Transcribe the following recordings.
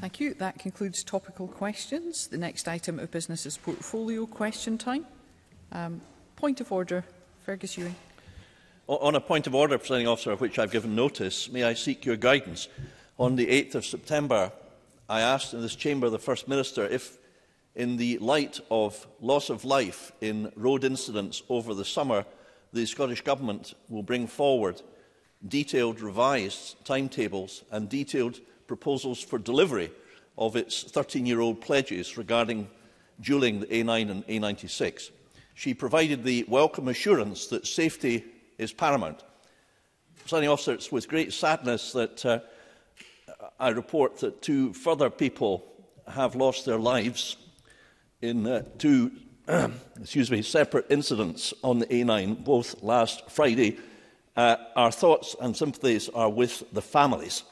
Thank you. That concludes topical questions. The next item of business is portfolio question time. Point of order, Fergus Ewing. On a point of order, Presiding Officer, of which I have given notice, may I seek your guidance? On the 8th of September, I asked in this chamber the First Minister if, in the light of loss of life in road incidents over the summer, the Scottish Government will bring forward detailed revised timetables and detailed proposals for delivery of its 13-year-old pledges regarding duelling the A9 and A96. She provided the welcome assurance that safety is paramount. Presiding Officer, it's with great sadness that I report that two further people have lost their lives in two excuse me, separate incidents on the A9, both last Friday. Our thoughts and sympathies are with the families.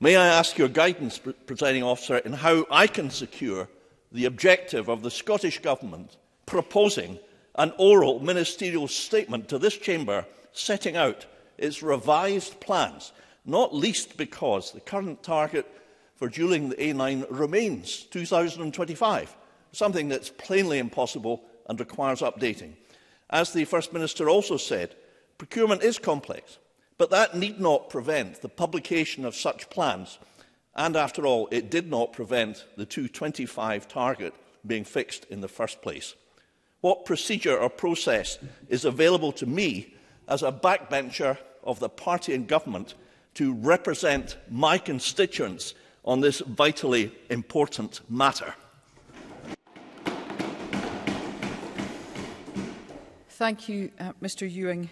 May I ask your guidance, Presiding Officer, in how I can secure the objective of the Scottish Government proposing an oral ministerial statement to this chamber setting out its revised plans, not least because the current target for duelling the A9 remains 2025, something that's plainly impossible and requires updating. As the First Minister also said, procurement is complex, but that need not prevent the publication of such plans, and after all, it did not prevent the 2025 target being fixed in the first place. What procedure or process is available to me as a backbencher of the party in government to represent my constituents on this vitally important matter? Thank you, Mr Ewing.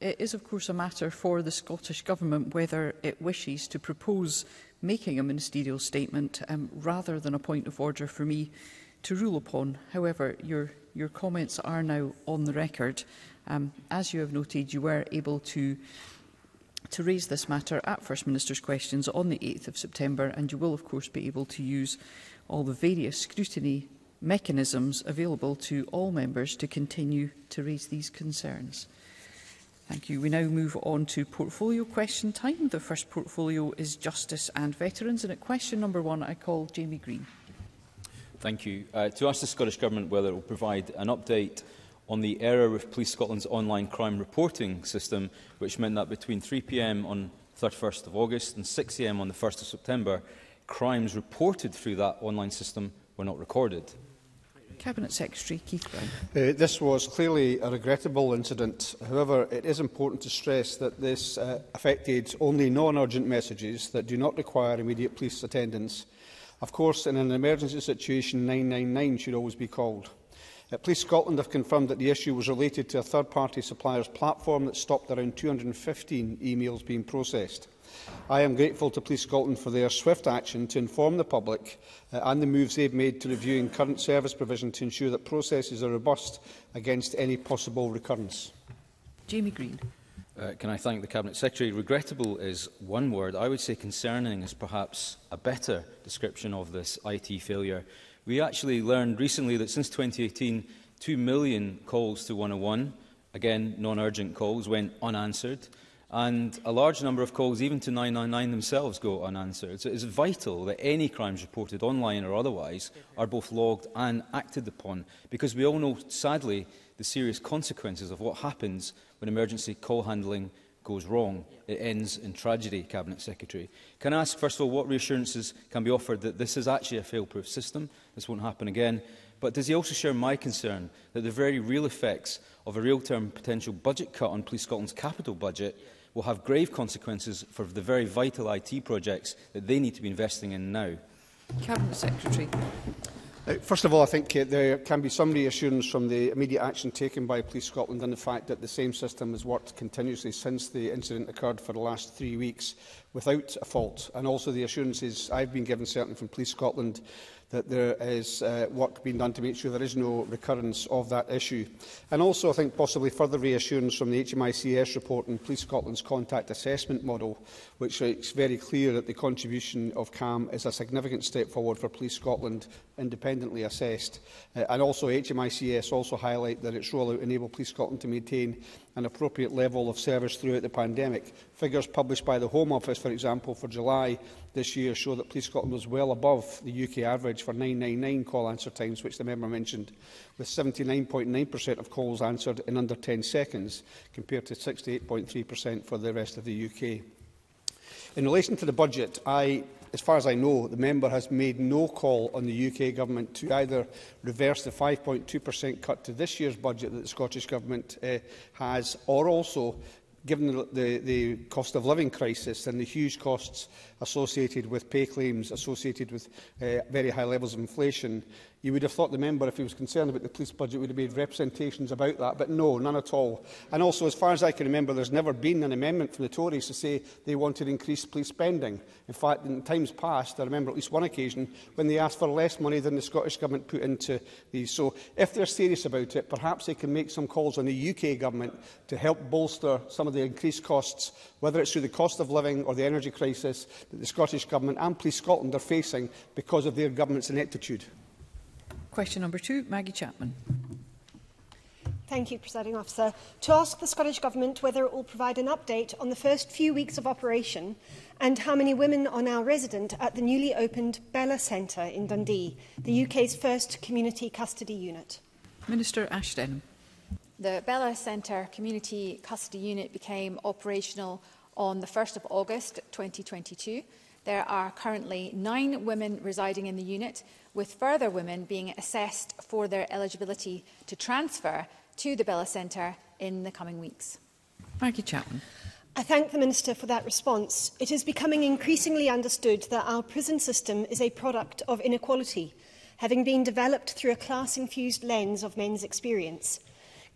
It is, of course, a matter for the Scottish Government whether it wishes to propose making a ministerial statement rather than a point of order for me to rule upon. However, your comments are now on the record. As you have noted, you were able to raise this matter at First Minister's Questions on the 8th of September, and you will, of course, be able to use all the various scrutiny mechanisms available to all members to continue to raise these concerns. Thank you. We now move on to portfolio question time. The first portfolio is Justice and Veterans, and at question number one, I call Jamie Green. Thank you. To ask the Scottish Government whether it will provide an update on the error with Police Scotland's online crime reporting system, which meant that between 3 p.m. on 31st of August and 6 a.m. on the 1st of September, crimes reported through that online system were not recorded. Cabinet Secretary Keith Brown. This was clearly a regrettable incident. However, it is important to stress that this affected only non-urgent messages that do not require immediate police attendance. Of course, in an emergency situation, 999 should always be called. Police Scotland have confirmed that the issue was related to a third-party supplier's platform that stopped around 215 emails being processed. I am grateful to Police Scotland for their swift action to inform the public and the moves they have made to reviewing current service provision to ensure that processes are robust against any possible recurrence. Jamie Green. Can I thank the Cabinet Secretary? Regrettable is one word. I would say concerning is perhaps a better description of this IT failure. We actually learned recently that since 2018, 2 million calls to 101, again non-urgent calls, went unanswered. And a large number of calls, even to 999 themselves, go unanswered. So it is vital that any crimes reported online or otherwise are both logged and acted upon, because we all know, sadly, the serious consequences of what happens when emergency call handling goes wrong. It ends in tragedy, Cabinet Secretary. Can I ask, first of all, what reassurances can be offered that this is actually a fail-proof system, this won't happen again? But does he also share my concern that the very real effects of a real-term potential budget cut on Police Scotland's capital budget will have grave consequences for the very vital IT projects that they need to be investing in now? Cabinet Secretary. First of all, I think there can be some reassurance from the immediate action taken by Police Scotland and the fact that the same system has worked continuously since the incident occurred for the last 3 weeks without a fault, and also the assurances I've been given certainly from Police Scotland that there is work being done to make sure there is no recurrence of that issue. And also, I think, possibly further reassurance from the HMICS report and Police Scotland's contact assessment model, which makes very clear that the contribution of CAM is a significant step forward for Police Scotland, independently assessed. And also, HMICS also highlight that its rollout enabled Police Scotland to maintain an appropriate level of service throughout the pandemic. Figures published by the Home Office for for example, for July this year show that Police Scotland was well above the UK average for 999 call answer times, which the member mentioned, with 79.9% of calls answered in under 10 seconds, compared to 68.3% for the rest of the UK. In relation to the budget, as far as I know, the member has made no call on the UK Government to either reverse the 5.2% cut to this year's budget that the Scottish Government has, or also, given the cost of living crisis and the huge costs associated with pay claims, associated with very high levels of inflation, you would have thought the member, if he was concerned about the police budget, would have made representations about that, but no, none at all. And also, as far as I can remember, there's never been an amendment from the Tories to say they wanted increased police spending. In fact, in times past, I remember at least one occasion when they asked for less money than the Scottish Government put into these. So if they're serious about it, perhaps they can make some calls on the UK Government to help bolster some of the increased costs, whether it's through the cost of living or the energy crisis that the Scottish Government and Police Scotland are facing because of their government's ineptitude. Question number 2, Maggie Chapman. Thank you, Presiding Officer. To ask the Scottish Government whether it will provide an update on the first few weeks of operation and how many women are now resident at the newly opened Bella Centre in Dundee, the UK's first community custody unit. Minister Ashton. The Bella Centre community custody unit became operational on the 1st of August 2022. There are currently 9 women residing in the unit, with further women being assessed for their eligibility to transfer to the Bella Centre in the coming weeks. Maggie Chapman. I thank the Minister for that response. It is becoming increasingly understood that our prison system is a product of inequality, having been developed through a class-infused lens of men's experience.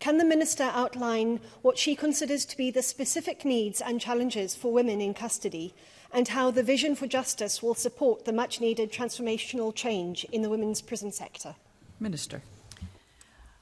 Can the Minister outline what she considers to be the specific needs and challenges for women in custody, and how the vision for justice will support the much-needed transformational change in the women's prison sector? Minister.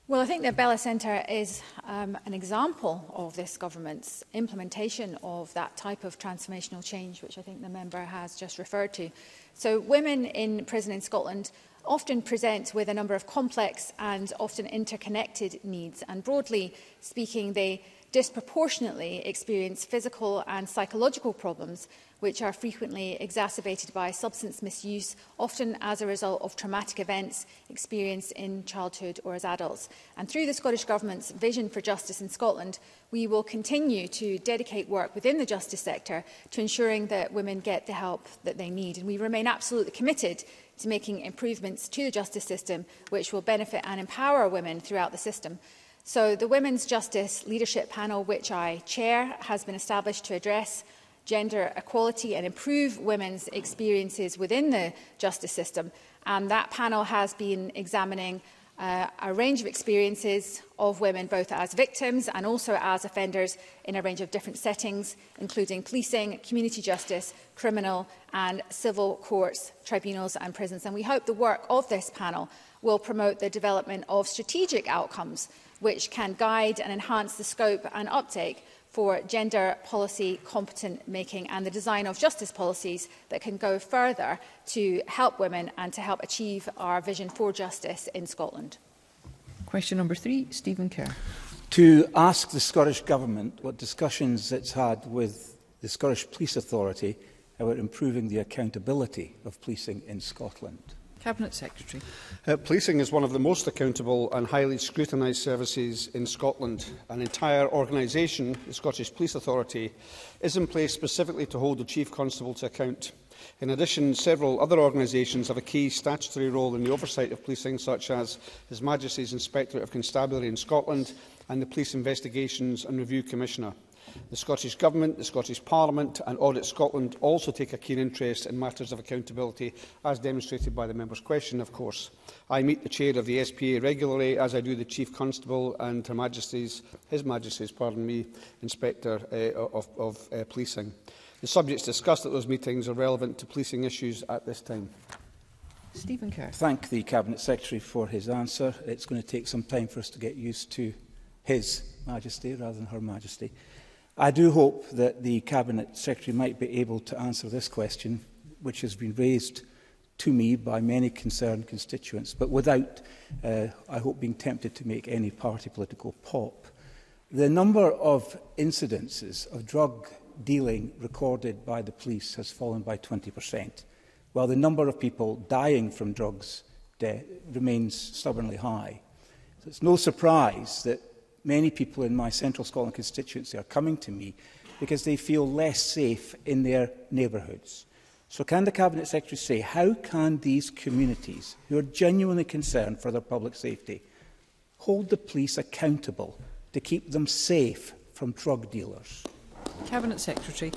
Well, I think the Bella Centre is an example of this government's implementation of that type of transformational change, which I think the member has just referred to. So women in prison in Scotland often present with a number of complex and often interconnected needs, and broadly speaking, they disproportionately experience physical and psychological problems which are frequently exacerbated by substance misuse, often as a result of traumatic events experienced in childhood or as adults. And through the Scottish Government's vision for justice in Scotland, we will continue to dedicate work within the justice sector to ensuring that women get the help that they need. And we remain absolutely committed to making improvements to the justice system which will benefit and empower women throughout the system. So the Women's Justice Leadership Panel, which I chair, has been established to address gender equality and improve women's experiences within the justice system. And that panel has been examining a range of experiences of women, both as victims and also as offenders in a range of different settings, including policing, community justice, criminal and civil courts, tribunals and prisons. And we hope the work of this panel will promote the development of strategic outcomes which can guide and enhance the scope and uptake for gender policy competent making and the design of justice policies that can go further to help women and to help achieve our vision for justice in Scotland. Question number 3, Stephen Kerr. To ask the Scottish Government what discussions it's had with the Scottish Police Authority about improving the accountability of policing in Scotland. Cabinet Secretary. Policing is one of the most accountable and highly scrutinised services in Scotland. An entire organisation, the Scottish Police Authority, is in place specifically to hold the Chief Constable to account. In addition, several other organisations have a key statutory role in the oversight of policing, such as His Majesty's Inspectorate of Constabulary in Scotland and the Police Investigations and Review Commissioner. The Scottish Government, the Scottish Parliament and Audit Scotland also take a keen interest in matters of accountability, as demonstrated by the member's question, of course. I meet the chair of the SPA regularly, as I do the Chief Constable and His Majesty's Inspector of Policing. The subjects discussed at those meetings are relevant to policing issues at this time. Stephen Kerr. Thank the Cabinet Secretary for his answer. It's going to take some time for us to get used to His Majesty rather than Her Majesty. I do hope that the Cabinet Secretary might be able to answer this question, which has been raised to me by many concerned constituents, but without, I hope, being tempted to make any party political pop. The number of incidences of drug dealing recorded by the police has fallen by 20%, while the number of people dying from drugs remains stubbornly high. So it's no surprise that many people in my Central Scotland constituency are coming to me because they feel less safe in their neighbourhoods. So can the Cabinet Secretary say, how can these communities, who are genuinely concerned for their public safety, hold the police accountable to keep them safe from drug dealers? Cabinet Secretary.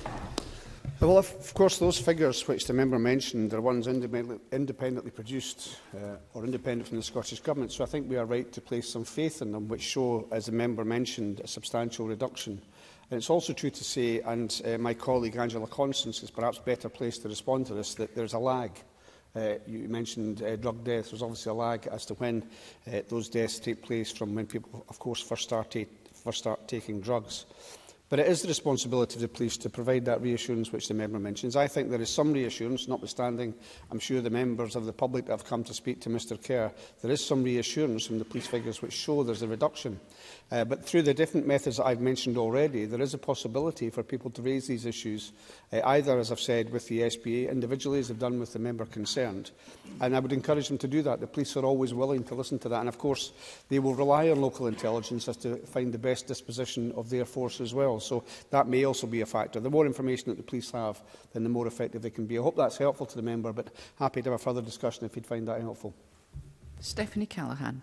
Well, of course, those figures which the member mentioned are ones independently produced or independent from the Scottish Government, so I think we are right to place some faith in them, which show, as the member mentioned, a substantial reduction. And it's also true to say, and my colleague Angela Constance is perhaps better placed to respond to this, that there's a lag. You mentioned drug deaths. There's obviously a lag as to when those deaths take place from when people, of course, first start taking drugs. But it is the responsibility of the police to provide that reassurance which the member mentions. I think there is some reassurance, notwithstanding, I'm sure the members of the public that have come to speak to Mr Kerr, there is some reassurance from the police figures which show there's a reduction. But through the different methods that I've mentioned already, there is a possibility for people to raise these issues, either, as I've said, with the SPA, individually, as they've done with the member concerned. And I would encourage them to do that. The police are always willing to listen to that. And, of course, they will rely on local intelligence as to find the best disposition of their force as well. So that may also be a factor. The more information that the police have, then the more effective they can be. I hope that's helpful to the member, but happy to have a further discussion if he'd find that helpful. Stephanie Callaghan.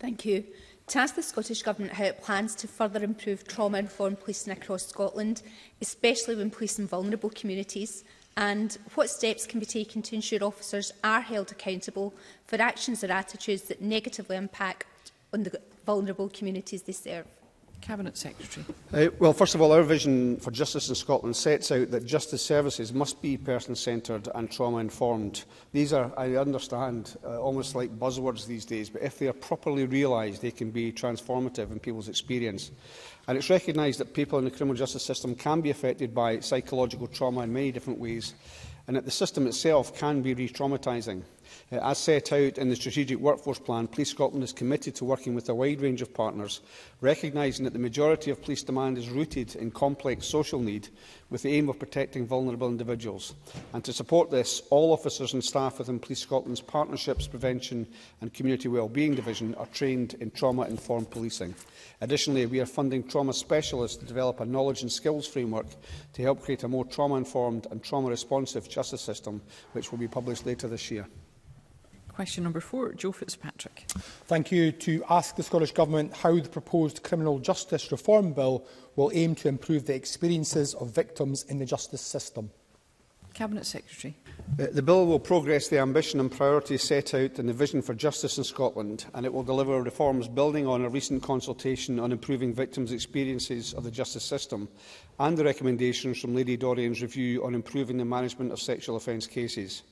Thank you. To ask the Scottish Government how it plans to further improve trauma-informed policing across Scotland, especially when policing vulnerable communities, and what steps can be taken to ensure officers are held accountable for actions or attitudes that negatively impact on the vulnerable communities they serve. Cabinet Secretary. Well, first of all, our vision for justice in Scotland sets out that justice services must be person-centred and trauma-informed. These are, I understand, almost like buzzwords these days, but if they are properly realised, they can be transformative in people's experience. And it's recognised that people in the criminal justice system can be affected by psychological trauma in many different ways, and that the system itself can be re-traumatising. As set out in the Strategic Workforce Plan, Police Scotland is committed to working with a wide range of partners, recognising that the majority of police demand is rooted in complex social need, with the aim of protecting vulnerable individuals. And to support this, all officers and staff within Police Scotland's Partnerships, Prevention and Community Wellbeing Division are trained in trauma-informed policing. Additionally, we are funding trauma specialists to develop a knowledge and skills framework to help create a more trauma-informed and trauma-responsive justice system, which will be published later this year. Question number 4, Joe Fitzpatrick. Thank you. To ask the Scottish Government how the proposed criminal justice reform bill will aim to improve the experiences of victims in the justice system. Cabinet Secretary. The bill will progress the ambition and priorities set out in the Vision for Justice in Scotland, and it will deliver reforms building on a recent consultation on improving victims' experiences of the justice system and the recommendations from Lady Dorian's review on improving the management of sexual offence cases.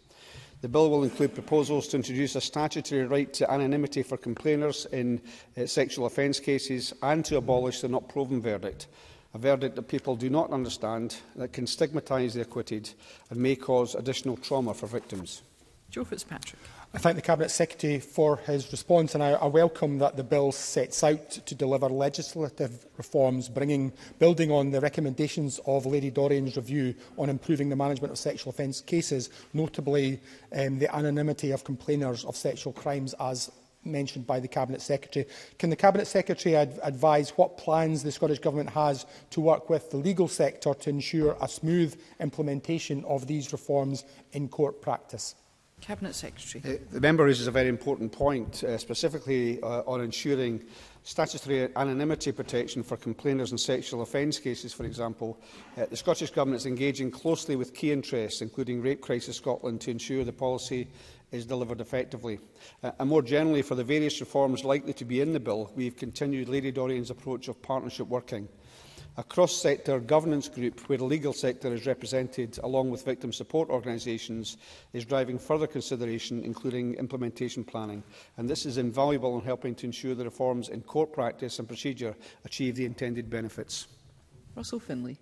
The bill will include proposals to introduce a statutory right to anonymity for complainers in sexual offence cases and to abolish the not proven verdict, a verdict that people do not understand, that can stigmatise the acquitted and may cause additional trauma for victims. Joe Fitzpatrick. I thank the Cabinet Secretary for his response, and I welcome that the bill sets out to deliver legislative reforms, building on the recommendations of Lady Dorian's review on improving the management of sexual offence cases, notably the anonymity of complainers of sexual crimes, as mentioned by the Cabinet Secretary. Can the Cabinet Secretary advise what plans the Scottish Government has to work with the legal sector to ensure a smooth implementation of these reforms in court practice? Cabinet Secretary. The member raises a very important point, specifically on ensuring statutory anonymity protection for complainers in sexual offence cases, for example. The Scottish Government is engaging closely with key interests, including Rape Crisis Scotland, to ensure the policy is delivered effectively. And more generally, for the various reforms likely to be in the bill, we have continued Lady Dorian's approach of partnership working. A cross-sector governance group where the legal sector is represented along with victim support organisations is driving further consideration, including implementation planning. And this is invaluable in helping to ensure the reforms in court practice and procedure achieve the intended benefits. Russell Findlay.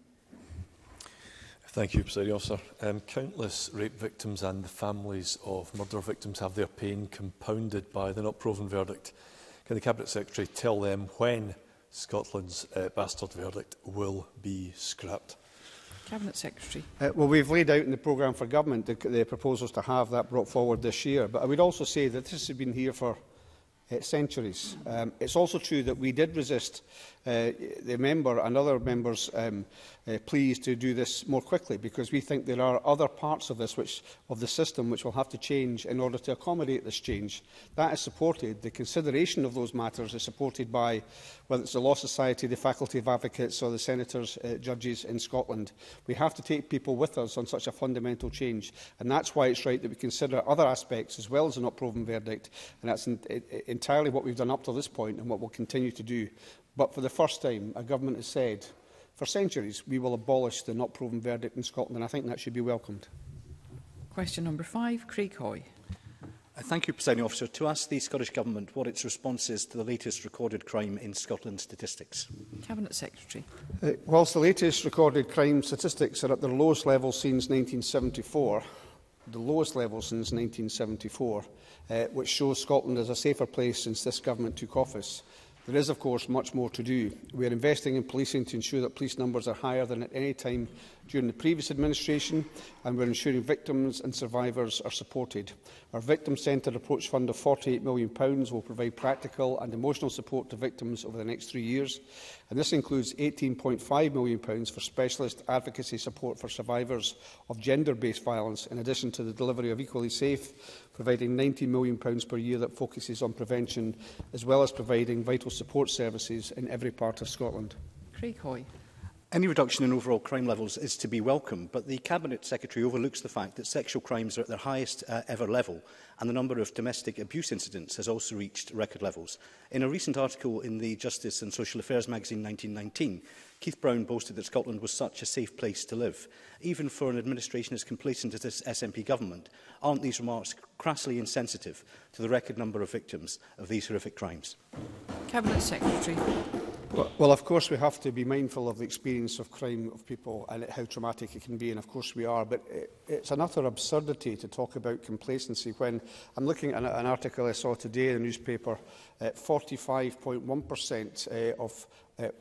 Thank you, Presiding Officer. Countless rape victims and the families of murder victims have their pain compounded by the not proven verdict. Can the Cabinet Secretary tell them when Scotland's bastard verdict will be scrapped. Cabinet Secretary. Well, we've laid out in the programme for government the proposals to have that brought forward this year. But I would also say that this has been here for centuries. It's also true that we did resist the member and other members' pleas to do this more quickly, because we think there are other parts of this of the system which will have to change in order to accommodate this change. That is supported. The consideration of those matters is supported by whether it's the Law Society, the Faculty of Advocates or the Senators, Judges in Scotland. We have to take people with us on such a fundamental change, and that's why it's right that we consider other aspects as well as an not-proven verdict, and that's entirely what we've done up to this point and what we'll continue to do. But for the first time, a government has said, for centuries, we will abolish the not-proven verdict in Scotland, and I think that should be welcomed. Question number 5, Craig Hoy. Thank you, Presiding Officer. To ask the Scottish Government what its response is to the latest recorded crime in Scotland statistics. Cabinet Secretary. Whilst the latest recorded crime statistics are at their lowest level since 1974, the lowest level since 1974, which shows Scotland as a safer place since this government took office. There is, of course, much more to do. We are investing in policing to ensure that police numbers are higher than at any time during the previous administration, and we are ensuring victims and survivors are supported. Our victim-centred approach fund of £48 million will provide practical and emotional support to victims over the next 3 years, and this includes £18.5 million for specialist advocacy support for survivors of gender-based violence, in addition to the delivery of Equally Safe, providing £90 million per year that focuses on prevention, as well as providing vital support services in every part of Scotland. Craig Hoy. Any reduction in overall crime levels is to be welcome, but the Cabinet Secretary overlooks the fact that sexual crimes are at their highest ever level, and the number of domestic abuse incidents has also reached record levels. In a recent article in the Justice and Social Affairs magazine 1919, Keith Brown boasted that Scotland was such a safe place to live. Even for an administration as complacent as this SNP government, aren't these remarks crassly insensitive to the record number of victims of these horrific crimes? Cabinet Secretary. Well, of course we have to be mindful of the experience of crime of people and how traumatic it can be, and of course we are, but it's an utter absurdity to talk about complacency when I'm looking at an article I saw today in the newspaper, 45.1% of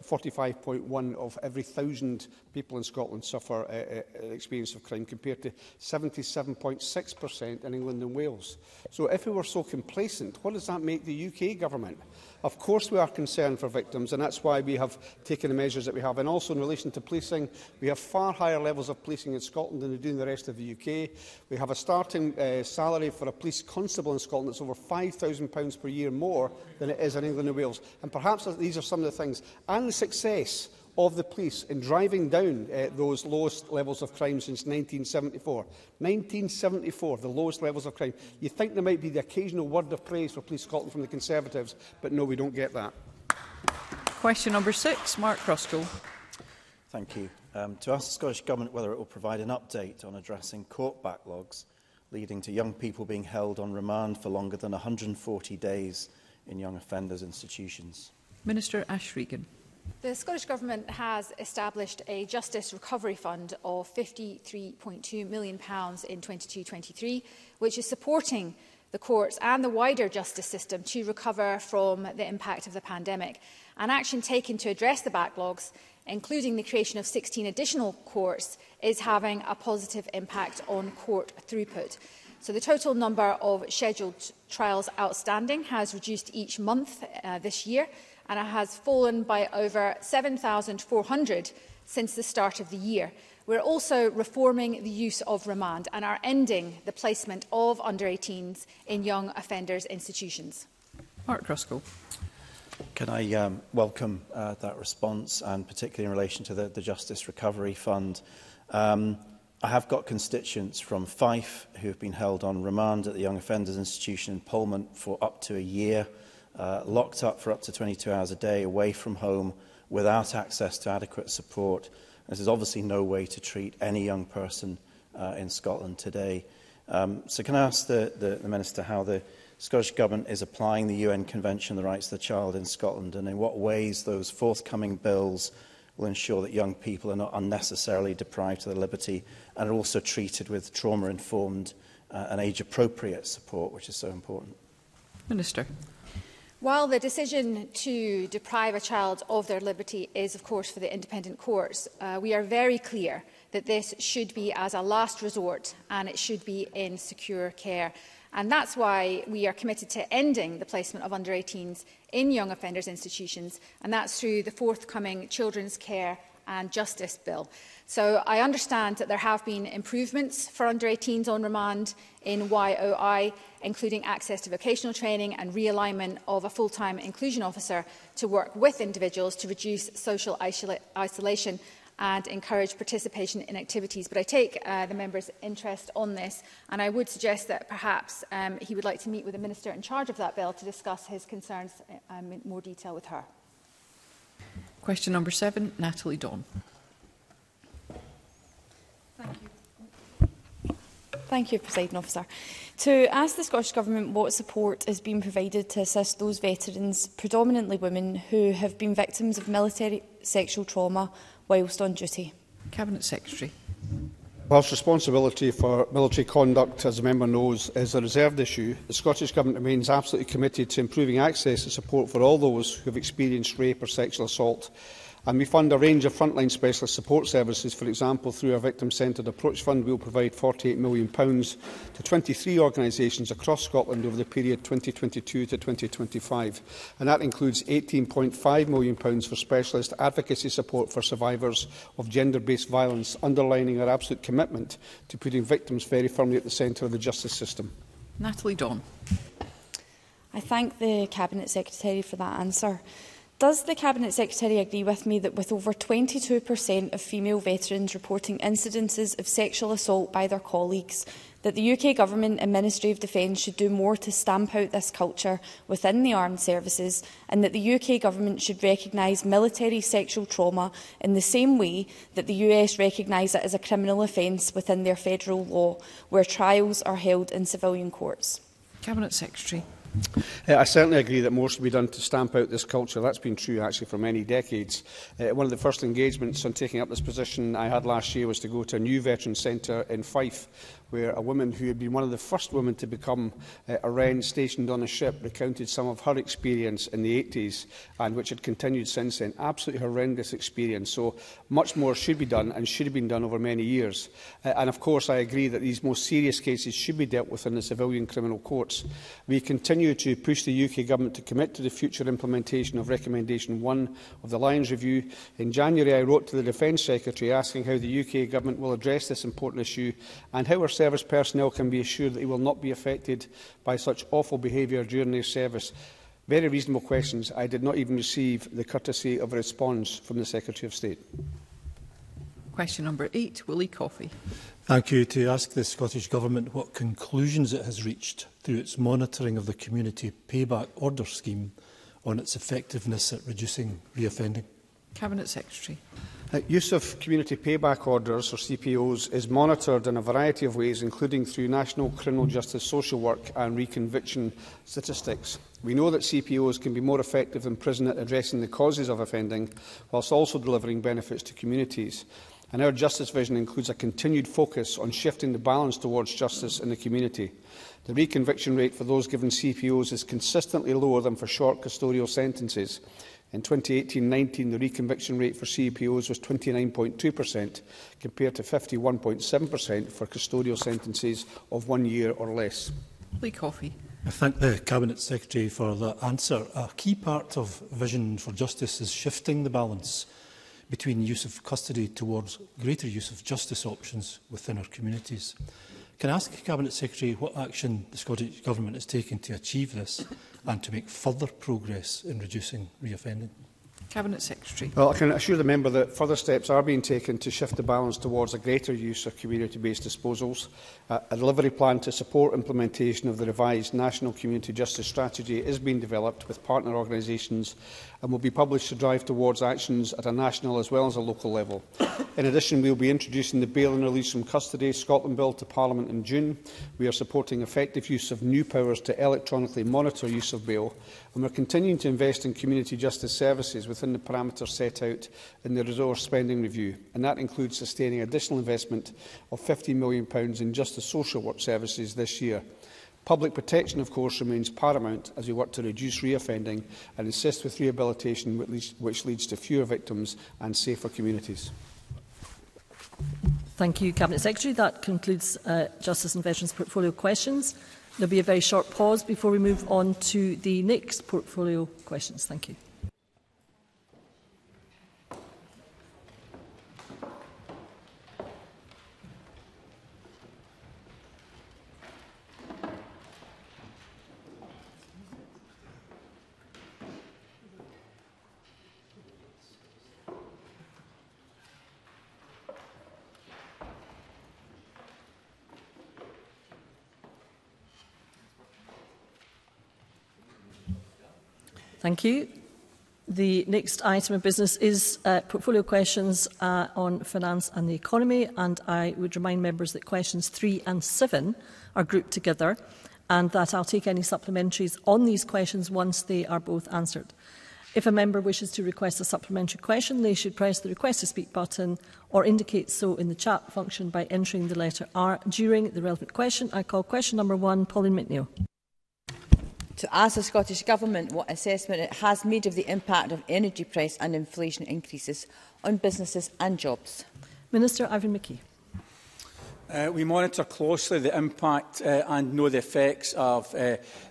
45.1 of every 1,000 people in Scotland suffer the experience of crime, compared to 77.6% in England and Wales. So if we were so complacent, what does that make the UK government? Of course we are concerned for victims, and that's why we have taken the measures that we have. And also in relation to policing, we have far higher levels of policing in Scotland than we do in the rest of the UK. We have a starting salary for a police constable in Scotland that's over £5,000 per year more than it is in England and Wales. And perhaps these are some of the things, and the success of the police in driving down those lowest levels of crime since 1974. 1974, the lowest levels of crime. You think there might be the occasional word of praise for Police Scotland from the Conservatives, but no, we don't get that. Question number 6, Mark Ruskell. Thank you. To ask the Scottish Government whether it will provide an update on addressing court backlogs leading to young people being held on remand for longer than 140 days in young offenders' institutions. Minister Ashton. The Scottish Government has established a Justice Recovery Fund of £53.2 million in 22-23, which is supporting the courts and the wider justice system to recover from the impact of the pandemic. And action taken to address the backlogs, including the creation of 16 additional courts, is having a positive impact on court throughput. So the total number of scheduled trials outstanding has reduced each month this year, and it has fallen by over 7,400 since the start of the year. We're also reforming the use of remand and are ending the placement of under-18s in young offenders' institutions. Mark Ruskell. Can I welcome that response, and particularly in relation to the Justice Recovery Fund. I have got constituents from Fife who have been held on remand at the Young Offenders Institution in Polmont for up to a year, locked up for up to 22 hours a day, away from home, without access to adequate support. This is obviously no way to treat any young person in Scotland today. So can I ask the Minister how the Scottish Government is applying the UN Convention on the Rights of the Child in Scotland, and in what ways those forthcoming bills will ensure that young people are not unnecessarily deprived of their liberty and are also treated with trauma-informed and age-appropriate support, which is so important. Minister. While the decision to deprive a child of their liberty is, of course, for the independent courts, we are very clear that this should be as a last resort and it should be in secure care. And that's why we are committed to ending the placement of under-18s in young offenders institutions, and that's through the forthcoming Children's Care and Justice Bill. So I understand that there have been improvements for under-18s on remand in YOI, including access to vocational training and realignment of a full-time inclusion officer to work with individuals to reduce social isolation and encourage participation in activities. But I take the member's interest on this, and I would suggest that perhaps he would like to meet with the minister in charge of that bill to discuss his concerns in more detail with her. Question number 7, Natalie Dawn. Thank you, Presiding Officer. To ask the Scottish Government what support is being provided to assist those veterans, predominantly women, who have been victims of military sexual trauma whilst on duty. Cabinet Secretary. Whilst responsibility for military conduct, as the member knows, is a reserved issue, the Scottish Government remains absolutely committed to improving access and support for all those who have experienced rape or sexual assault. And we fund a range of frontline specialist support services. For example, through our victim-centred approach fund, we will provide £48 million to 23 organisations across Scotland over the period 2022 to 2025. And that includes £18.5 million for specialist advocacy support for survivors of gender-based violence, underlining our absolute commitment to putting victims very firmly at the centre of the justice system. Natalie Dawn. I thank the Cabinet Secretary for that answer. Does the Cabinet Secretary agree with me that with over 22% of female veterans reporting incidences of sexual assault by their colleagues, that the UK Government and Ministry of Defence should do more to stamp out this culture within the armed services, and that the UK Government should recognise military sexual trauma in the same way that the US recognise it as a criminal offence within their federal law, where trials are held in civilian courts? Cabinet Secretary. I certainly agree that more should be done to stamp out this culture. That's been true actually for many decades. One of the first engagements on taking up this position I had last year was to go to a new veteran centre in Fife, where a woman who had been one of the first women to become a REN stationed on a ship recounted some of her experience in the 80s and which had continued since then. Absolutely horrendous experience. So much more should be done and should have been done over many years. And of course I agree that these most serious cases should be dealt with in the civilian criminal courts. We continue to push the UK Government to commit to the future implementation of Recommendation 1 of the Lyons Review. In January I wrote to the Defence Secretary asking how the UK Government will address this important issue and how our service personnel can be assured that they will not be affected by such awful behaviour during their service. Very reasonable questions. I did not even receive the courtesy of a response from the Secretary of State. Question number 8, Willie Coffey. Thank you. To ask the Scottish Government what conclusions it has reached through its monitoring of the Community Payback Order Scheme on its effectiveness at reducing reoffending. Cabinet Secretary. Use of community payback orders, or CPOs, is monitored in a variety of ways, including through national criminal justice social work and reconviction statistics. We know that CPOs can be more effective than prison at addressing the causes of offending, whilst also delivering benefits to communities. And our justice vision includes a continued focus on shifting the balance towards justice in the community. The reconviction rate for those given CPOs is consistently lower than for short custodial sentences. In 2018-19, the reconviction rate for CPOs was 29.2%, compared to 51.7% for custodial sentences of 1 year or less. Lee Coffey. I thank the Cabinet Secretary for that answer. A key part of Vision for Justice is shifting the balance between use of custody towards greater use of justice options within our communities. Can I ask the Cabinet Secretary what action the Scottish Government is taking to achieve this and to make further progress in reducing reoffending? Cabinet Secretary. Well, I can assure the member that further steps are being taken to shift the balance towards a greater use of community-based disposals. A delivery plan to support implementation of the revised National Community Justice Strategy is being developed with partner organisations and will be published to drive towards actions at a national as well as a local level. In addition, we will be introducing the Bail and Release from Custody Scotland Bill to Parliament in June. We are supporting effective use of new powers to electronically monitor use of bail, and we are continuing to invest in community justice services within the parameters set out in the resource spending review, and that includes sustaining additional investment of £50 million in justice social work services this year. Public protection, of course, remains paramount as we work to reduce re-offending and assist with rehabilitation, which leads to fewer victims and safer communities. Thank you, Cabinet Secretary. That concludes Justice and Veterans portfolio questions. There will be a very short pause before we move on to the next portfolio questions. Thank you. Thank you. The next item of business is portfolio questions on finance and the economy, and I would remind members that questions 3 and 7 are grouped together and that I'll take any supplementaries on these questions once they are both answered. If a member wishes to request a supplementary question, they should press the request to speak button or indicate so in the chat function by entering the letter R during the relevant question. I call question number 1, Pauline McNeill. To ask the Scottish Government what assessment it has made of the impact of energy price and inflation increases on businesses and jobs. Minister Ivan McKee. We monitor closely the impact and know the effects of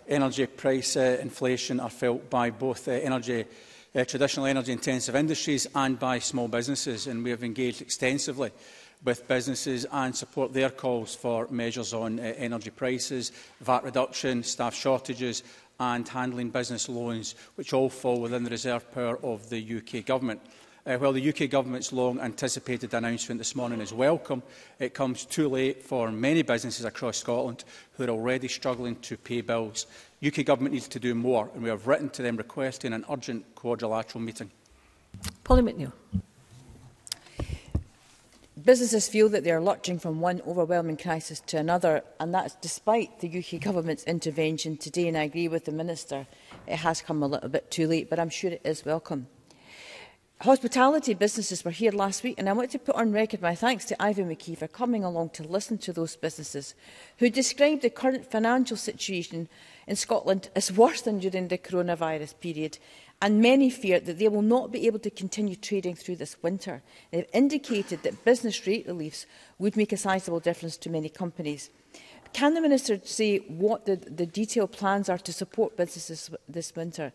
energy price inflation are felt by both traditional energy-intensive industries and by small businesses, and we have engaged extensively with businesses and support their calls for measures on energy prices, VAT reduction, staff shortages and handling business loans, which all fall within the reserve power of the UK Government. While the UK Government's long-anticipated announcement this morning is welcome, it comes too late for many businesses across Scotland who are already struggling to pay bills. The UK Government needs to do more, and we have written to them requesting an urgent quadrilateral meeting. Pauline McNeill. Businesses feel that they are lurching from one overwhelming crisis to another, and that's despite the UK Government's intervention today, and I agree with the Minister, it has come a little bit too late, but I'm sure it is welcome. Hospitality businesses were here last week, and I want to put on record my thanks to Ivan McKee for coming along to listen to those businesses who described the current financial situation in Scotland as worse than during the coronavirus period. And many fear that they will not be able to continue trading through this winter. They have indicated that business rate reliefs would make a sizable difference to many companies. Can the Minister say what the detailed plans are to support businesses this winter?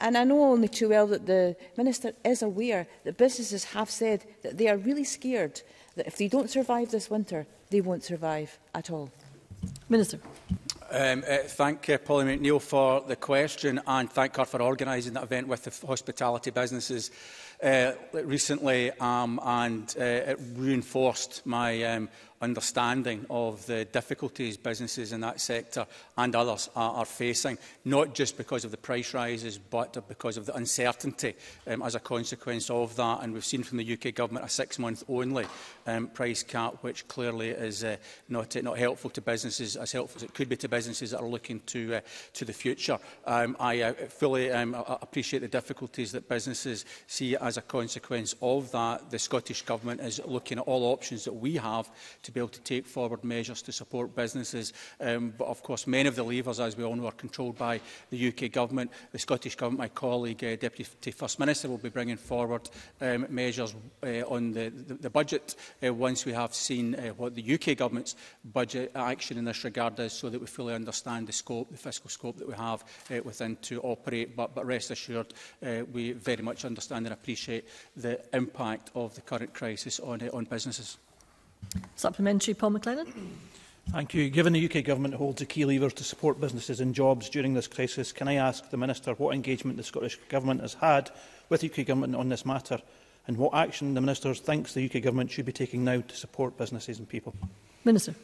And I know only too well that the Minister is aware that businesses have said that they are really scared that if they don't survive this winter, they won't survive at all. Minister. Thank Pauline McNeill for the question, and thank her for organising that event with the hospitality businesses recently, and it reinforced my understanding of the difficulties businesses in that sector and others are facing, not just because of the price rises but because of the uncertainty as a consequence of that. And we've seen from the UK Government a 6-month only price cap, which clearly is not helpful to businesses, as helpful as it could be to businesses that are looking to the future. I fully appreciate the difficulties that businesses see as a consequence of that. The Scottish Government is looking at all options that we have to be able to take forward measures to support businesses. But of course, many of the levers, as we all know, are controlled by the UK Government. The Scottish Government, my colleague, Deputy First Minister, will be bringing forward measures on the budget once we have seen what the UK Government's budget action in this regard is, so that we fully understand the scope, the fiscal scope that we have within to operate. But rest assured, we very much understand and appreciate the impact of the current crisis on businesses. Supplementary, Paul McLennan. Thank you. Given the UK Government holds the key levers to support businesses and jobs during this crisis, can I ask the Minister what engagement the Scottish Government has had with the UK Government on this matter, and what action the Minister thinks the UK Government should be taking now to support businesses and people? Minister.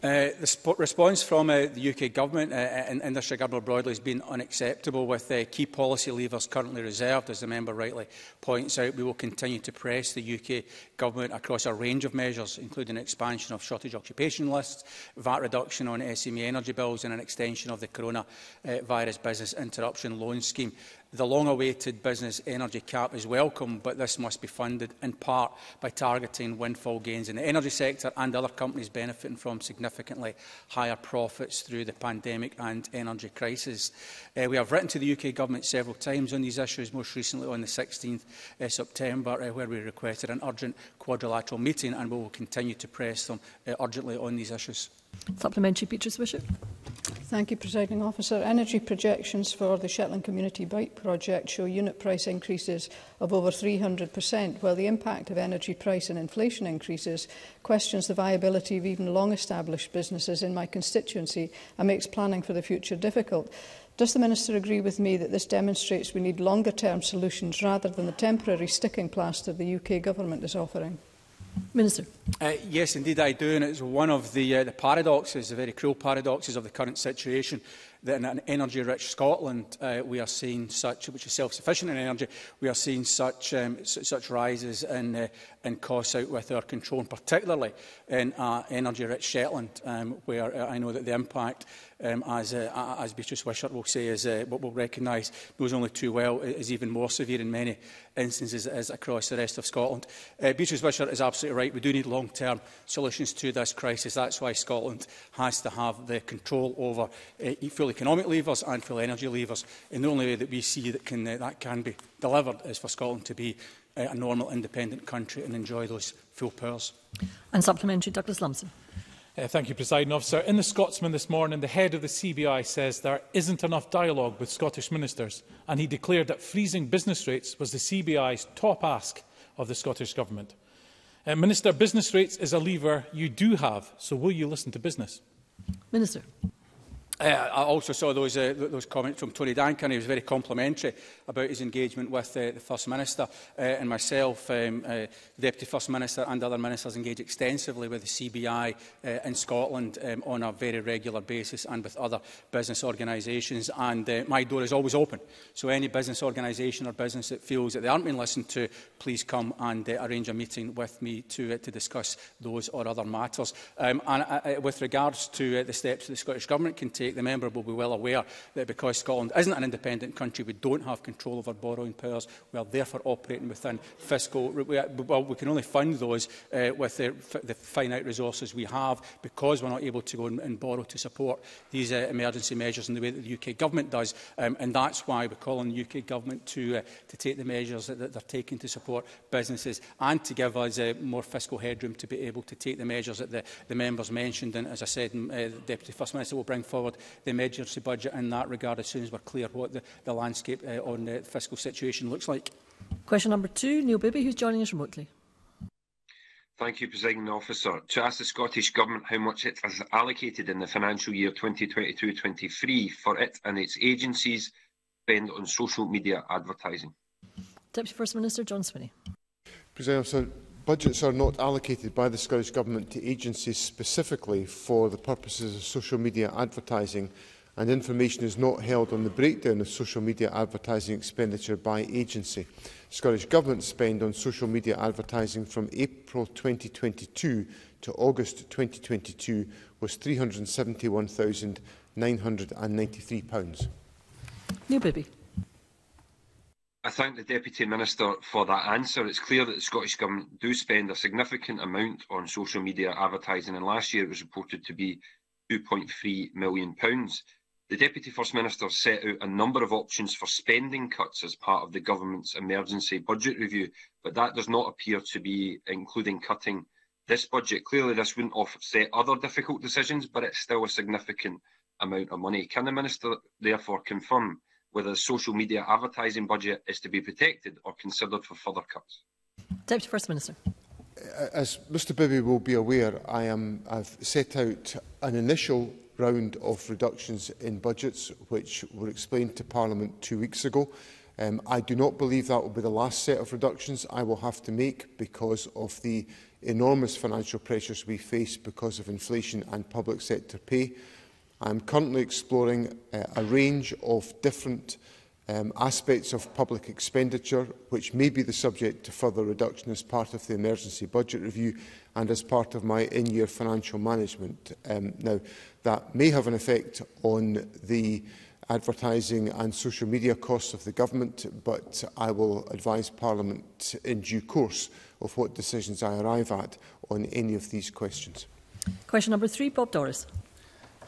The response from the UK Government in this regard more broadly has been unacceptable, with key policy levers currently reserved. As the member rightly points out, we will continue to press the UK Government across a range of measures, including expansion of shortage occupation lists, VAT reduction on SME energy bills and an extension of the coronavirus business interruption loan scheme. The long-awaited business energy cap is welcome, but this must be funded in part by targeting windfall gains in the energy sector and other companies benefiting from significantly higher profits through the pandemic and energy crisis. We have written to the UK Government several times on these issues, most recently on the 16th September, where we requested an urgent quadrilateral meeting, and we will continue to press them urgently on these issues. Supplementary, Beatrice Wishart. Thank you, Presiding Officer. Energy projections for the Shetland Community Bike Project show unit price increases of over 300%, while the impact of energy price and inflation increases questions the viability of even long-established businesses in my constituency and makes planning for the future difficult. Does the Minister agree with me that this demonstrates we need longer-term solutions rather than the temporary sticking plaster the UK Government is offering? Minister. Yes, indeed I do, and it's one of the paradoxes, the very cruel paradoxes of the current situation, that in an energy-rich Scotland we are seeing such, which is self-sufficient in energy, we are seeing such rises in costs out with our control, and particularly in energy-rich Shetland, where I know that the impact, as Beatrice Wishart will say, is what we'll recognise knows only too well, is even more severe in many instances as across the rest of Scotland. Beatrice Wishart is absolutely right. We do need long-term solutions to this crisis. That's why Scotland has to have the control over fuel economic levers and fuel energy levers. And the only way that we see that can be delivered is for Scotland to be a normal, independent country and enjoy those fuel powers. And supplementary, Douglas Lumsden. Thank you, Presiding Officer. In the Scotsman this morning, the head of the CBI says there isn't enough dialogue with Scottish ministers, and he declared that freezing business rates was the CBI's top ask of the Scottish Government. Minister, business rates is a lever you do have, so will you listen to business? Minister. I also saw those comments from Tony Danker. He was very complimentary about his engagement with the First Minister and myself. The Deputy First Minister and other ministers engage extensively with the CBI in Scotland on a very regular basis and with other business organisations. And my door is always open. So any business organisation or business that feels that they aren't being listened to, please come and arrange a meeting with me to discuss those or other matters. With regards to the steps that the Scottish Government can take, the member will be well aware that because Scotland isn't an independent country, we don't have control over borrowing powers. We are therefore operating within fiscal... Well, we can only fund those with the finite resources we have, because we're not able to go and borrow to support these emergency measures in the way that the UK Government does. And that's why we call on the UK Government to take the measures that they're taking to support businesses and to give us more fiscal headroom to be able to take the measures that the members mentioned. And as I said, the Deputy First Minister will bring forward the emergency budget in that regard as soon as we're clear what the landscape on the fiscal situation looks like. Question number two, Neil Bibby, who's joining us remotely. Thank you, Presiding Officer. To ask the Scottish Government how much it has allocated in the financial year 2022-23 for it and its agencies spend on social media advertising. Deputy First Minister John Swinney. Presiding Officer, budgets are not allocated by the Scottish Government to agencies specifically for the purposes of social media advertising, and information is not held on the breakdown of social media advertising expenditure by agency. Scottish Government spend on social media advertising from April 2022 to August 2022 was £371,993. Neil Bibby. I thank the Deputy Minister for that answer. It's clear that the Scottish Government do spend a significant amount on social media advertising, and last year it was reported to be £2.3 million. The Deputy First Minister set out a number of options for spending cuts as part of the Government's emergency budget review, but that does not appear to be including cutting this budget. Clearly this wouldn't offset other difficult decisions, but it's still a significant amount of money. Can the Minister therefore confirm whether the social media advertising budget is to be protected or considered for further cuts? Deputy First Minister. As Mr Bibby will be aware, I've set out an initial round of reductions in budgets which were explained to Parliament 2 weeks ago. I do not believe that will be the last set of reductions I will have to make because of the enormous financial pressures we face because of inflation and public sector pay. I am currently exploring a range of different aspects of public expenditure which may be the subject to further reduction as part of the emergency budget review and as part of my in-year financial management. Now, that may have an effect on the advertising and social media costs of the government, but I will advise Parliament in due course of what decisions I arrive at on any of these questions. Question number 3, Bob Doris.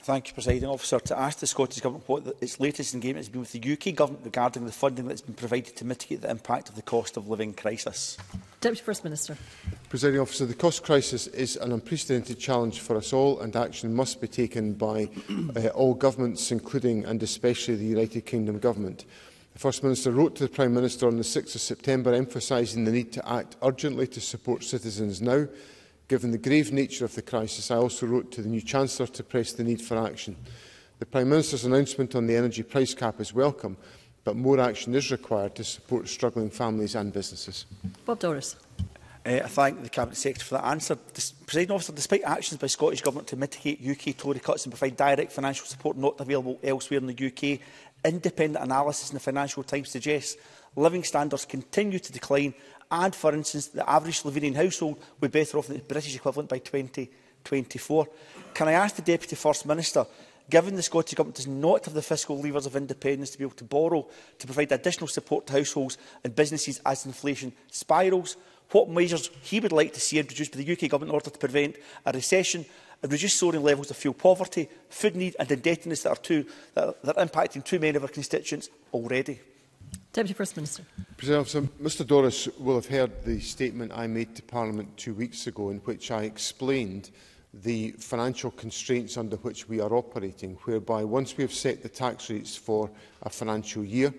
Thank you, Presiding Officer. To ask the Scottish Government what its latest engagement has been with the UK Government regarding the funding that has been provided to mitigate the impact of the cost of living crisis. Deputy First Minister. Presiding Officer, the cost crisis is an unprecedented challenge for us all, and action must be taken by all governments, including and especially the United Kingdom Government. The First Minister wrote to the Prime Minister on the 6th of September emphasising the need to act urgently to support citizens now. Given the grave nature of the crisis, I also wrote to the new Chancellor to press the need for action. The Prime Minister's announcement on the energy price cap is welcome, but more action is required to support struggling families and businesses. Bob Doris. I thank the Cabinet Secretary for that answer. Presiding Officer, despite actions by the Scottish Government to mitigate UK Tory cuts and provide direct financial support not available elsewhere in the UK, independent analysis in the Financial Times suggests living standards continue to decline. And, for instance, the average Slovenian household would be better off than the British equivalent by 2024. Can I ask the Deputy First Minister, given the Scottish Government does not have the fiscal levers of independence to be able to borrow to provide additional support to households and businesses as inflation spirals, what measures he would like to see introduced by the UK Government in order to prevent a recession and reduce soaring levels of fuel poverty, food need and indebtedness that are impacting too many of our constituents already? Deputy First Minister. Mr Doris will have heard the statement I made to Parliament 2 weeks ago in which I explained the financial constraints under which we are operating, whereby once we have set the tax rates for a financial year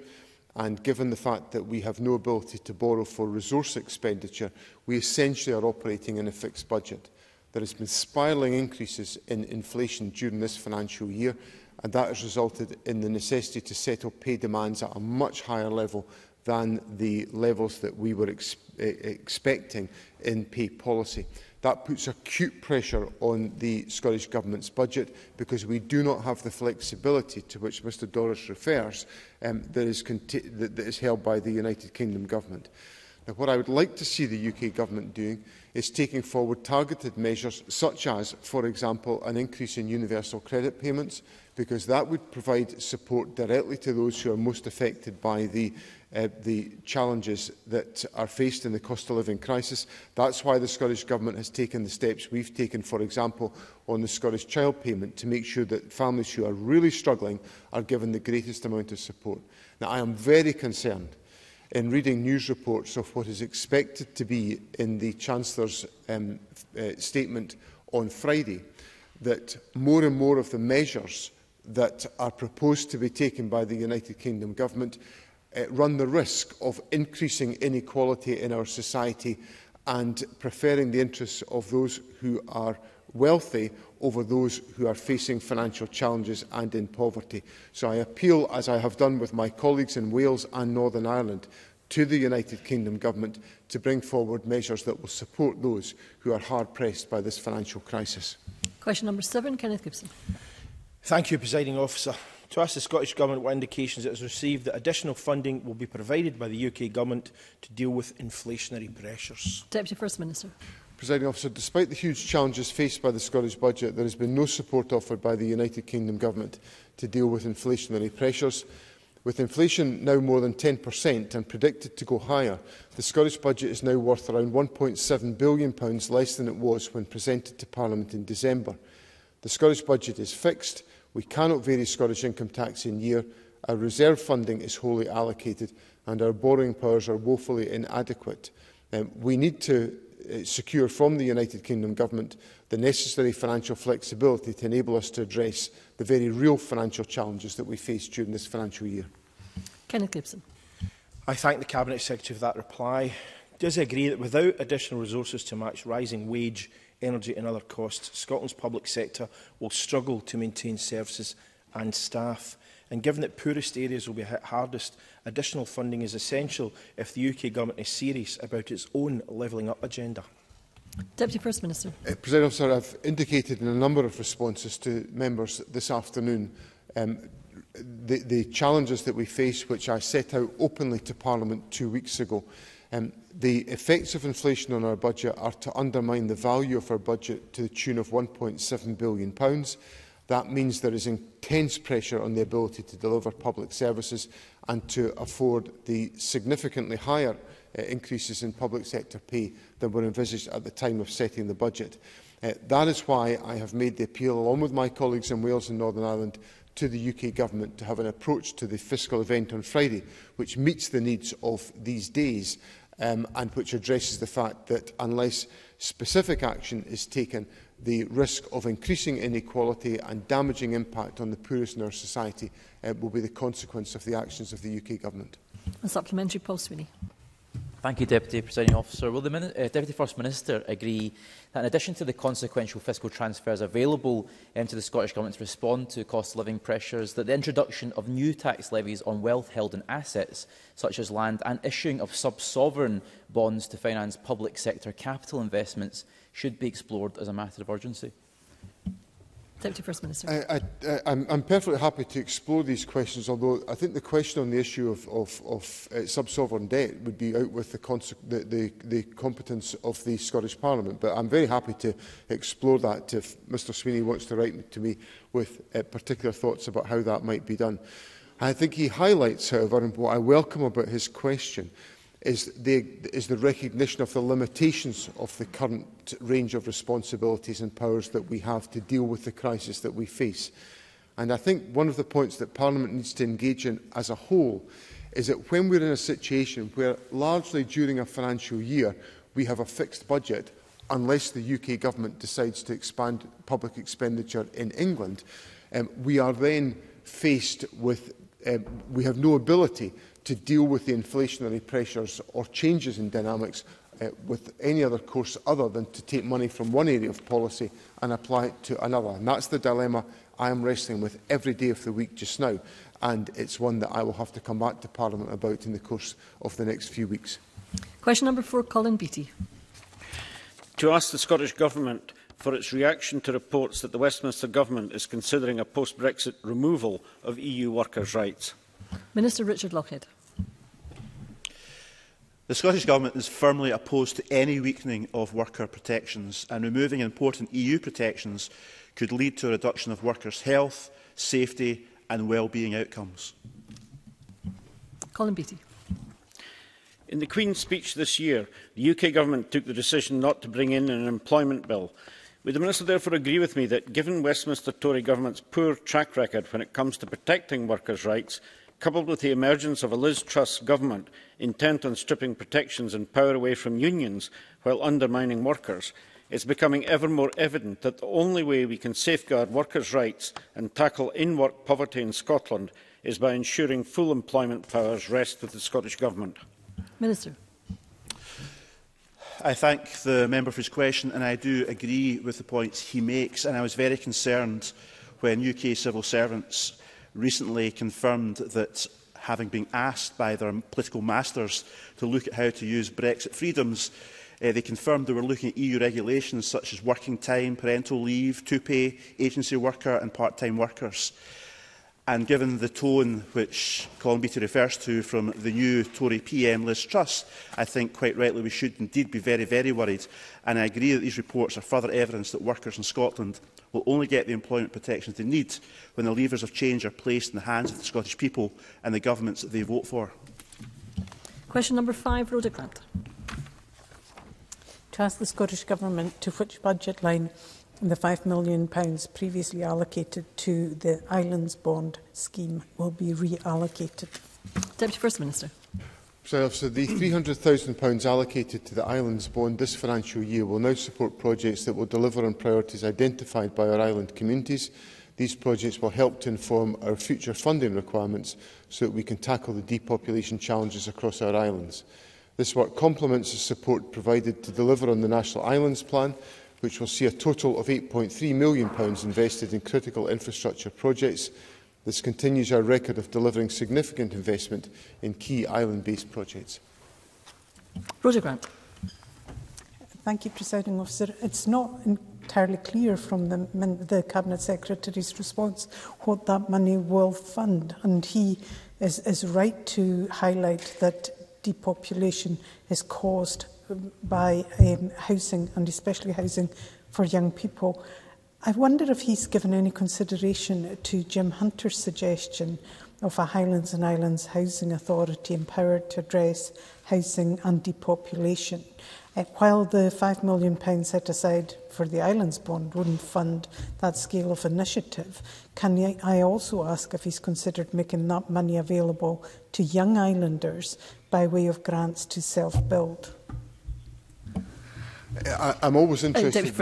and given the fact that we have no ability to borrow for resource expenditure, we essentially are operating in a fixed budget. There has been spiralling increases in inflation during this financial year, and that has resulted in the necessity to settle pay demands at a much higher level than the levels that we were expecting in pay policy. That puts acute pressure on the Scottish Government's budget because we do not have the flexibility to which Mr Doris refers that is held by the United Kingdom Government. Now, what I would like to see the UK Government doing is taking forward targeted measures such as, for example, an increase in universal credit payments, because that would provide support directly to those who are most affected by the challenges that are faced in the cost of living crisis. That's why the Scottish Government has taken the steps we've taken, for example, on the Scottish Child Payment, to make sure that families who are really struggling are given the greatest amount of support. Now, I am very concerned in reading news reports of what is expected to be in the Chancellor's statement on Friday, that more and more of the measures that are proposed to be taken by the United Kingdom Government run the risk of increasing inequality in our society and preferring the interests of those who are wealthy over those who are facing financial challenges and in poverty. So I appeal, as I have done with my colleagues in Wales and Northern Ireland, to the United Kingdom Government to bring forward measures that will support those who are hard-pressed by this financial crisis. Question number 7, Kenneth Gibson. Thank you, Presiding Officer. To ask the Scottish Government what indications it has received that additional funding will be provided by the UK Government to deal with inflationary pressures. Deputy First Minister. Presiding Officer, despite the huge challenges faced by the Scottish budget, there has been no support offered by the United Kingdom Government to deal with inflationary pressures. With inflation now more than 10% and predicted to go higher, the Scottish budget is now worth around £1.7 billion less than it was when presented to Parliament in December. The Scottish budget is fixed. We cannot vary Scottish income tax in year. Our reserve funding is wholly allocated and our borrowing powers are woefully inadequate. We need to secure from the United Kingdom Government the necessary financial flexibility to enable us to address the very real financial challenges that we face during this financial year. Kenneth Gibson. I thank the Cabinet Secretary for that reply. Does he agree that without additional resources to match rising wage, energy and other costs, Scotland's public sector will struggle to maintain services and staff? And given that poorest areas will be hit hardest, additional funding is essential if the UK Government is serious about its own levelling up agenda. Deputy First Minister. Presiding Officer, I have indicated in a number of responses to members this afternoon the challenges that we face, which I set out openly to Parliament 2 weeks ago. The effects of inflation on our budget are to undermine the value of our budget to the tune of £1.7 billion. That means there is intense pressure on the ability to deliver public services and to afford the significantly higher increases in public sector pay than were envisaged at the time of setting the budget. That is why I have made the appeal, along with my colleagues in Wales and Northern Ireland, to the UK Government to have an approach to the fiscal event on Friday which meets the needs of these days and which addresses the fact that unless specific action is taken, the risk of increasing inequality and damaging impact on the poorest in our society will be the consequence of the actions of the UK Government. A supplementary, Paul Sweeney. Thank you, Deputy Presiding Officer. Will the Deputy First Minister agree that in addition to the consequential fiscal transfers available to the Scottish Government to respond to cost of living pressures, that the introduction of new tax levies on wealth held in assets such as land and issuing of sub-sovereign bonds to finance public sector capital investments should be explored as a matter of urgency? Deputy First Minister. I'm perfectly happy to explore these questions, although I think the question on the issue of sub-sovereign debt would be out with the competence of the Scottish Parliament. But I'm very happy to explore that if Mr Sweeney wants to write to me with particular thoughts about how that might be done. I think he highlights, however, and what I welcome about his question, is the recognition of the limitations of the current range of responsibilities and powers that we have to deal with the crisis that we face. And I think one of the points that Parliament needs to engage in as a whole is that when we're in a situation where largely during a financial year we have a fixed budget, unless the UK Government decides to expand public expenditure in England, we are then faced with, we have no ability to deal with the inflationary pressures or changes in dynamics with any other course other than to take money from one area of policy and apply it to another. And that's the dilemma I am wrestling with every day of the week just now, and it's one that I will have to come back to Parliament about in the course of the next few weeks. Question number 4, Colin Beattie. To ask the Scottish Government for its reaction to reports that the Westminster Government is considering a post-Brexit removal of EU workers' rights. Minister Richard Lockhead. The Scottish Government is firmly opposed to any weakening of worker protections, and removing important EU protections could lead to a reduction of workers' health, safety and well-being outcomes. Colin Beattie. In the Queen's speech this year, the UK Government took the decision not to bring in an employment bill. Would the Minister therefore agree with me that, given Westminster Tory Government's poor track record when it comes to protecting workers' rights, coupled with the emergence of a Liz Truss government intent on stripping protections and power away from unions while undermining workers, it is becoming ever more evident that the only way we can safeguard workers' rights and tackle in-work poverty in Scotland is by ensuring full employment powers rest with the Scottish Government? Minister. I thank the member for his question, and I do agree with the points he makes, and I was very concerned when UK civil servants recently confirmed that, having been asked by their political masters to look at how to use Brexit freedoms, they confirmed they were looking at EU regulations such as working time, parental leave, two-pay, agency worker and part-time workers. And given the tone which Colin Beattie refers to from the new Tory PM, Liz Truss, I think quite rightly we should indeed be very, very worried. And I agree that these reports are further evidence that workers in Scotland will only get the employment protections they need when the levers of change are placed in the hands of the Scottish people and the governments that they vote for. Question number 5, Rhoda Grant. To ask the Scottish Government to which budget line the £5 million previously allocated to the Islands Bond scheme will be reallocated. Deputy First Minister. So, the £300,000 allocated to the Islands Bond this financial year will now support projects that will deliver on priorities identified by our island communities. These projects will help to inform our future funding requirements so that we can tackle the depopulation challenges across our islands. This work complements the support provided to deliver on the National Islands Plan, which will see a total of £8.3 million invested in critical infrastructure projects. This continues our record of delivering significant investment in key island-based projects. Rhoda Grant. Thank you, Presiding Officer. It's not entirely clear from the Cabinet Secretary's response what that money will fund, and he is right to highlight that depopulation is caused by housing, and especially housing for young people. I wonder if he's given any consideration to Jim Hunter's suggestion of a Highlands and Islands Housing Authority empowered to address housing and depopulation. While the £5 million set aside for the Islands Bond wouldn't fund that scale of initiative, can I also ask if he's considered making that money available to young islanders by way of grants to self-build? I'm always interested,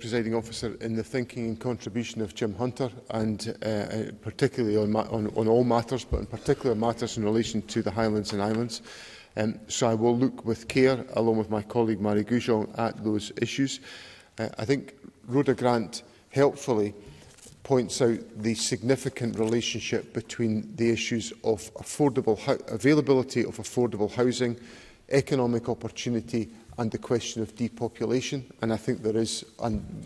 Presiding Officer, in the thinking and contribution of Jim Hunter, and particularly on all matters, but in particular matters in relation to the Highlands and Islands. So I will look with care, along with my colleague Marie Goujon, at those issues. I think Rhoda Grant helpfully points out the significant relationship between the issues of availability of affordable housing, economic opportunity and the question of depopulation, and I think there is,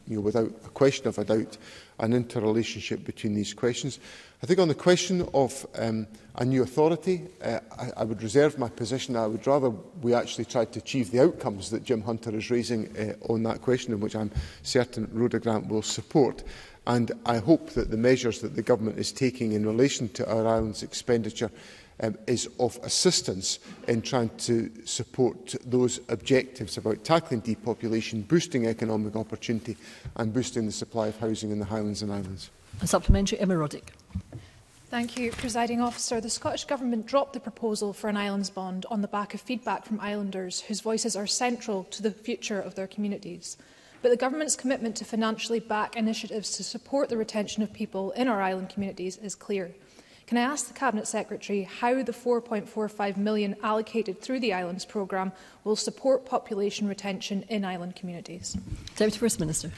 without a question of a doubt, an interrelationship between these questions. I think on the question of a new authority, I would reserve my position. I would rather we actually tried to achieve the outcomes that Jim Hunter is raising on that question, in which I'm certain Rhoda Grant will support. And I hope that the measures that the government is taking in relation to our islands expenditure is of assistance in trying to support those objectives about tackling depopulation, boosting economic opportunity and boosting the supply of housing in the Highlands and Islands. A supplementary, Emma Roddick. Thank you, Presiding Officer. The Scottish Government dropped the proposal for an Islands Bond on the back of feedback from islanders whose voices are central to the future of their communities. But the Government's commitment to financially back initiatives to support the retention of people in our island communities is clear. Can I ask the Cabinet Secretary how the £4.45 million allocated through the Islands programme will support population retention in island communities? Deputy First Minister.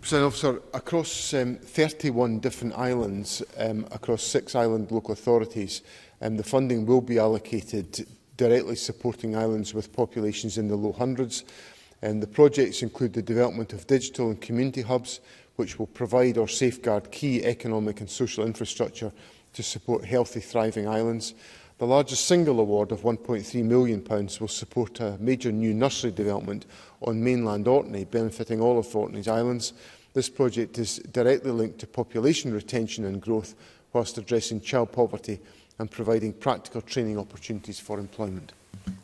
President Officer, across 31 different islands, across 6 island local authorities, the funding will be allocated directly supporting islands with populations in the low hundreds. The projects include the development of digital and community hubs, which will provide or safeguard key economic and social infrastructure to support healthy, thriving islands. The largest single award of £1.3 million will support a major new nursery development on mainland Orkney, benefiting all of Orkney's islands. This project is directly linked to population retention and growth, whilst addressing child poverty and providing practical training opportunities for employment.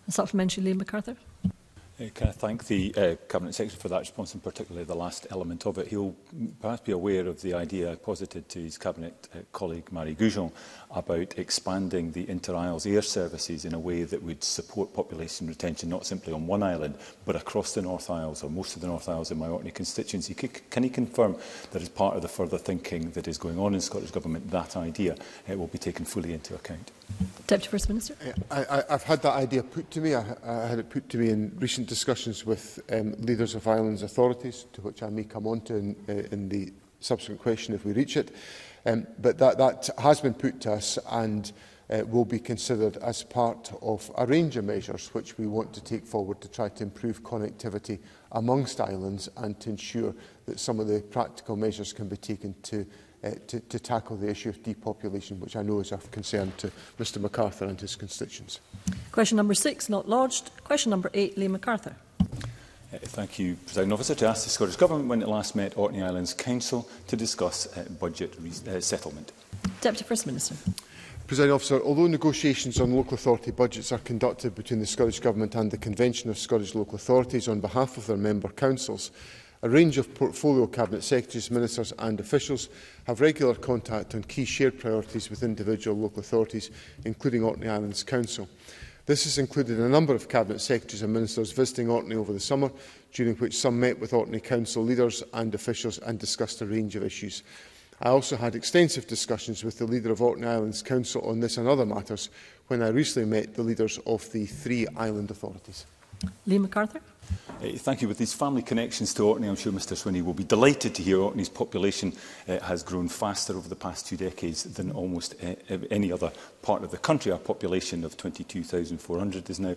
A supplementary, Liam MacArthur. Can I thank the Cabinet Secretary for that response, and particularly the last element of it. He'll perhaps be aware of the idea I posited to his Cabinet colleague Marie Goujon about expanding the Inter-Isles air services in a way that would support population retention, not simply on one island, but across the North Isles, or most of the North Isles in my Orkney constituency. Can he confirm that as part of the further thinking that is going on in the Scottish Government, that idea will be taken fully into account? Deputy First Minister. I've had that idea put to me. I had it put to me in recent discussions with leaders of islands authorities, to which I may come on to in the subsequent question if we reach it. But that has been put to us and will be considered as part of a range of measures which we want to take forward to try to improve connectivity amongst islands and to ensure that some of the practical measures can be taken to tackle the issue of depopulation, which I know is of concern to Mr MacArthur and his constituents. Question number 6, not lodged. Question number 8, Liam MacArthur. Thank you, President Officer. To ask the Scottish Government when it last met Orkney Islands Council to discuss budget settlement. Deputy First Minister. President Officer, although negotiations on local authority budgets are conducted between the Scottish Government and the Convention of Scottish Local Authorities on behalf of their member councils, a range of portfolio Cabinet Secretaries, Ministers and officials have regular contact on key shared priorities with individual local authorities, including Orkney Islands Council. This has included a number of Cabinet Secretaries and Ministers visiting Orkney over the summer, during which some met with Orkney Council leaders and officials and discussed a range of issues. I also had extensive discussions with the leader of Orkney Islands Council on this and other matters when I recently met the leaders of the 3 island authorities. Liam MacArthur. Thank you. With these family connections to Orkney, I'm sure Mr Swinney will be delighted to hear Orkney's population has grown faster over the past 2 decades than almost any other part of the country. Our population of 22,400 is now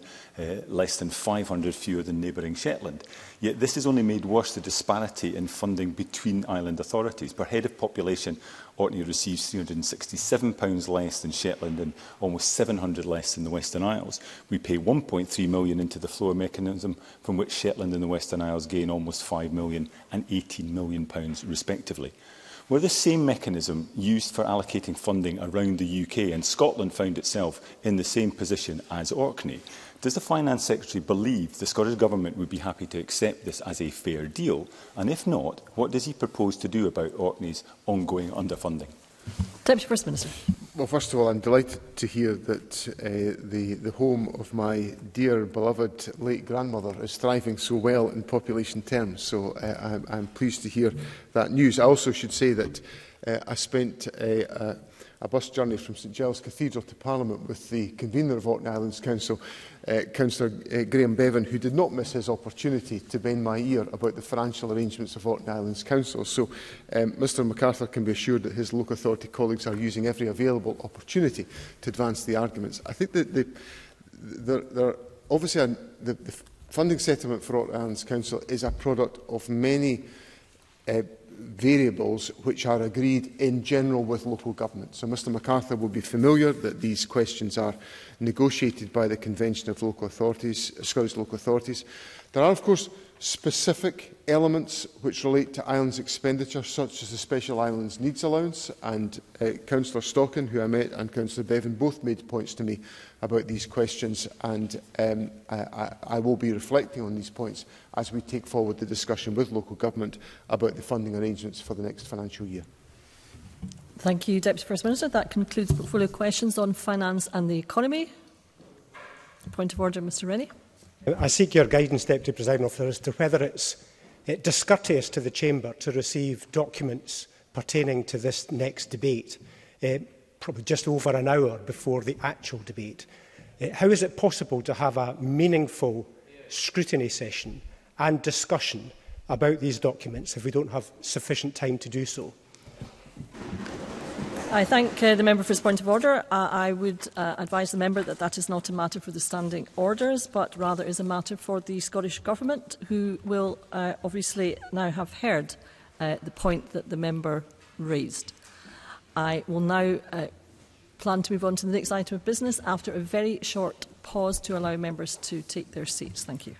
less than 500 fewer than neighbouring Shetland. Yet this has only made worse the disparity in funding between island authorities. Per head of population, Orkney receives £367 less than Shetland and almost £700 less than the Western Isles. We pay £1.3 million into the floor mechanism from from which Shetland and the Western Isles gain almost £5 million and £18 million respectively. Were the same mechanism used for allocating funding around the UK and Scotland found itself in the same position as Orkney, does the Finance Secretary believe the Scottish Government would be happy to accept this as a fair deal? And if not, what does he propose to do about Orkney's ongoing underfunding? Deputy First Minister. Well, first of all, I'm delighted to hear that the home of my dear, beloved late grandmother is thriving so well in population terms. So I'm pleased to hear that news. I also should say that I spent a bus journey from St Giles Cathedral to Parliament with the convener of Orkney Islands Council, Councillor Graham Bevan, who did not miss his opportunity to bend my ear about the financial arrangements of Orkney Islands Council. So Mr MacArthur can be assured that his local authority colleagues are using every available opportunity to advance the arguments. I think that the funding settlement for Orkney Islands Council is a product of many variables which are agreed in general with local government. So Mr MacArthur will be familiar that these questions are negotiated by the Convention of Local Authorities, Scottish Local Authorities. There are, of course, specific elements which relate to islands expenditure, such as the Special Islands Needs Allowance, and Councillor Stockin, who I met, and Councillor Bevan both made points to me about these questions, and I will be reflecting on these points as we take forward the discussion with local government about the funding arrangements for the next financial year. Thank you, Deputy First Minister. That concludes portfolio questions on finance and the economy. Point of order, Mr Rennie. I seek your guidance, Deputy Presiding Officer, as to whether it's discourteous to the Chamber to receive documents pertaining to this next debate, probably just over an hour before the actual debate. How is it possible to have a meaningful scrutiny session and discussion about these documents if we don't have sufficient time to do so? I thank the member for his point of order. I would advise the member that that is not a matter for the standing orders, but rather is a matter for the Scottish Government, who will obviously now have heard the point that the member raised. I will now plan to move on to the next item of business after a very short pause to allow members to take their seats. Thank you.